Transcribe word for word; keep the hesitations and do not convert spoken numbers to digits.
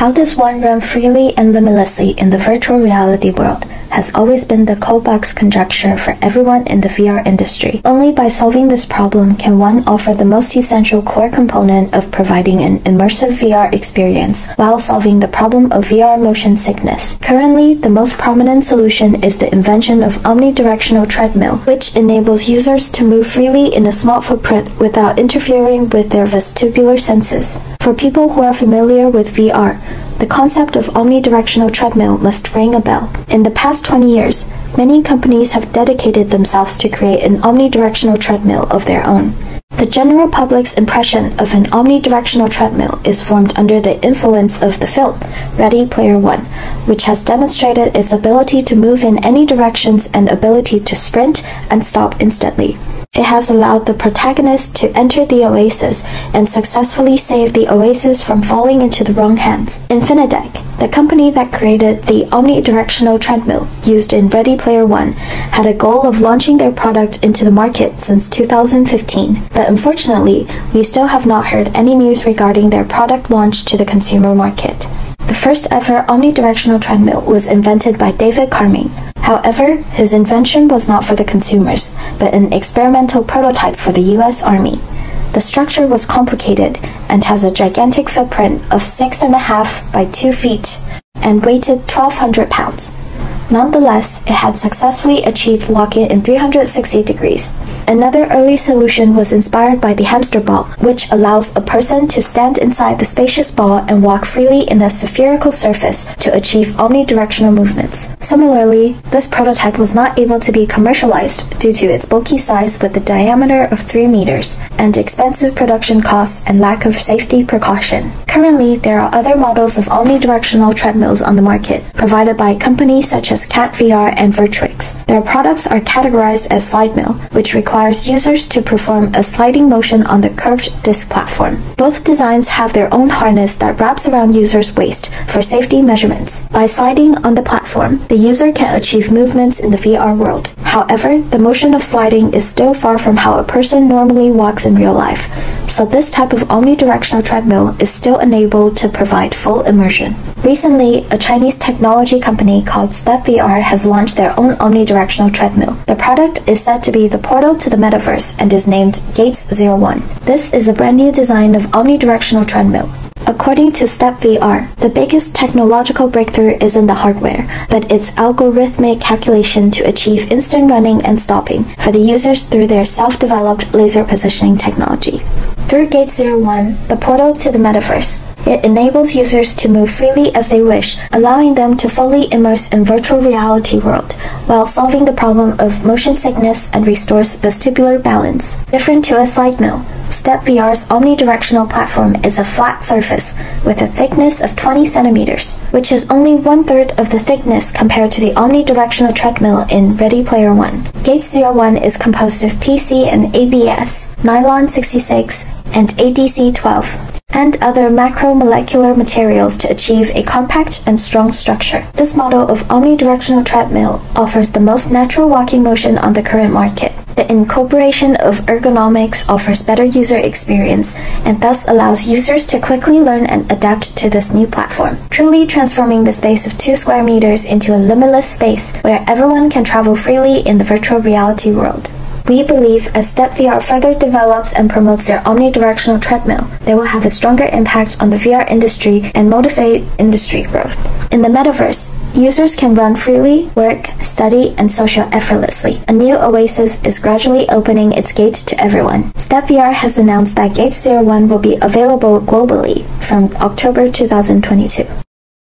How does one run freely and limitlessly in the virtual reality world has always been the Kohlbach's conjecture for everyone in the V R industry. Only by solving this problem can one offer the most essential core component of providing an immersive V R experience while solving the problem of V R motion sickness. Currently, the most prominent solution is the invention of omnidirectional treadmill, which enables users to move freely in a small footprint without interfering with their vestibular senses. For people who are familiar with V R, the concept of omnidirectional treadmill must ring a bell. In the past twenty years, many companies have dedicated themselves to create an omnidirectional treadmill of their own. The general public's impression of an omnidirectional treadmill is formed under the influence of the film Ready Player One, which has demonstrated its ability to move in any directions and ability to sprint and stop instantly. It has allowed the protagonist to enter the oasis and successfully save the oasis from falling into the wrong hands. Infinidec, the company that created the omnidirectional treadmill used in Ready Player One, had a goal of launching their product into the market since two thousand fifteen, but unfortunately, we still have not heard any news regarding their product launch to the consumer market. The first ever omnidirectional treadmill was invented by David Carming. However, his invention was not for the consumers, but an experimental prototype for the U S Army. The structure was complicated and has a gigantic footprint of six and a half by two feet and weighted twelve hundred pounds. Nonetheless, it had successfully achieved lock-in in three hundred sixty degrees. Another early solution was inspired by the hamster ball, which allows a person to stand inside the spacious ball and walk freely in a spherical surface to achieve omnidirectional movements. Similarly, this prototype was not able to be commercialized due to its bulky size with a diameter of three meters, and expensive production costs and lack of safety precaution. Currently, there are other models of omnidirectional treadmills on the market, provided by companies such as CatVR and Vertrix. Their products are categorized as slide mill, which requires requires users to perform a sliding motion on the curved disc platform. Both designs have their own harness that wraps around users' waist for safety measurements. By sliding on the platform, the user can achieve movements in the V R world. However, the motion of sliding is still far from how a person normally walks in real life, so this type of omnidirectional treadmill is still unable to provide full immersion. Recently, a Chinese technology company called StepVR has launched their own omnidirectional treadmill. The product is said to be the portal to the metaverse and is named Gates zero one. This is a brand new design of omnidirectional treadmill. According to StepVR, the biggest technological breakthrough isn't the hardware, but its algorithmic calculation to achieve instant running and stopping for the users through their self-developed laser positioning technology. Through Gates zero one, the portal to the metaverse, it enables users to move freely as they wish, allowing them to fully immerse in virtual reality world, while solving the problem of motion sickness and restores vestibular balance. Different to a slide mill, StepVR's omnidirectional platform is a flat surface with a thickness of twenty centimeters, which is only one-third of the thickness compared to the omnidirectional treadmill in Ready Player One. Gates zero one is composed of P C and A B S, nylon sixty-six, and A D C twelve. And other macromolecular materials to achieve a compact and strong structure. This model of omnidirectional treadmill offers the most natural walking motion on the current market. The incorporation of ergonomics offers better user experience and thus allows users to quickly learn and adapt to this new platform, truly transforming the space of two square meters into a limitless space where everyone can travel freely in the virtual reality world. We believe as StepVR further develops and promotes their omnidirectional treadmill, they will have a stronger impact on the V R industry and motivate industry growth. In the metaverse, users can run freely, work, study, and social effortlessly. A new oasis is gradually opening its gate to everyone. StepVR has announced that Gates zero one will be available globally from October two thousand twenty-two.